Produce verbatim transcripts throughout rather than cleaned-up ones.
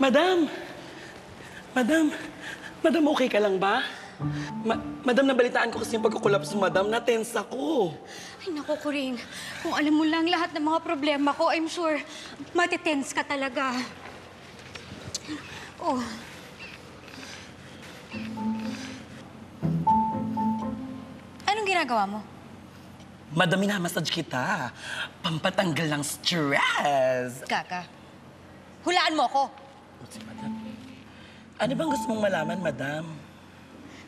Madam! Madam! Madam, okay ka lang ba? Ma Madam, nabalitaan ko kasi yung pagkukulaps mo, Madam. Na-tense ako. Ay, naku, Corinne. Kung alam mo lang lahat ng mga problema ko, I'm sure matitense ka talaga. Oh. Anong ginagawa mo? Madam, minamassage kita. Pampatanggal ng stress. Kaka. Hulaan mo ako! Uts, madam. Ano bang gusto mong malaman, madam?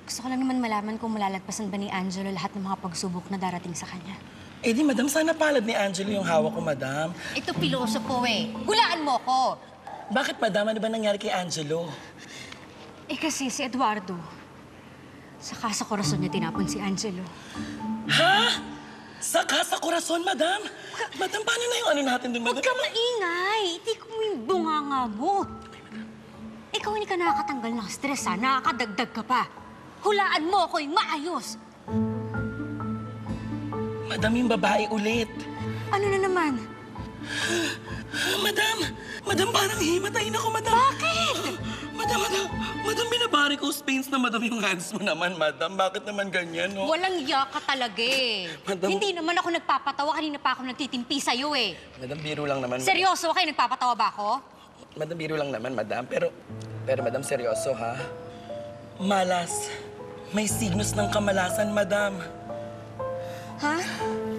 Gusto ko lang naman malaman kung malalagpasan ba ni Angelo lahat ng mga pagsubok na darating sa kanya. Eh di, madam, sana palad ni Angelo yung hawak ko, madam. Ito, piloso po eh. Hulaan mo ako! Bakit, madam? Ano ba nangyari kay Angelo? Eh kasi si Eduardo, sa Casa Corazon niya tinapon si Angelo. Ha? Sa Casa Corazon, madam? Madam, paano na yung ano natin doon, madam? Huwag ka maingay! Itik mo yung bunganga mo! Ikaw hindi ka nakakatanggal ng stress, ha? Nakakadagdag ka pa. Hulaan mo ako yung maayos! Madam, yung babae ulit. Ano na naman? Madam! Madam, parang himatayin ako, madam! Bakit? Madam, madam! Madam, binabari ko Spains na madam yung hands mo naman, madam. Bakit naman ganyan, no? Walang iya ka talaga, eh. Madam... Hindi naman ako nagpapatawa. Kanina pa ako nagtitimpi sa'yo, eh. Madam, biro lang naman. Seryoso kayo? Nagpapatawa ba ako? Madam, biro lang naman, madam. Pero, pero madam, seryoso, ha? Malas. May signos ng kamalasan, madam. Ha?